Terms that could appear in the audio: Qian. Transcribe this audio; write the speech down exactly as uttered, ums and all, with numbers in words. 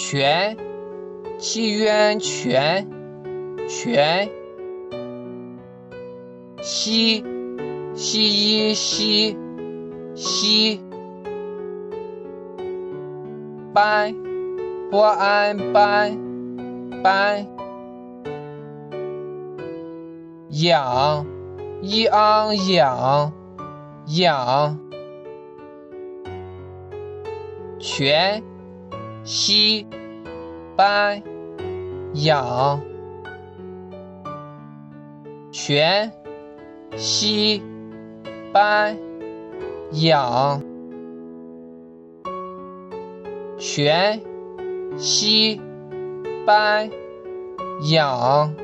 泉，济渊泉，泉。西，西医西，西。班，伯安班，班。养，一昂养，养。泉，溪，班，养。泉，溪，班，养。泉，溪，班，养。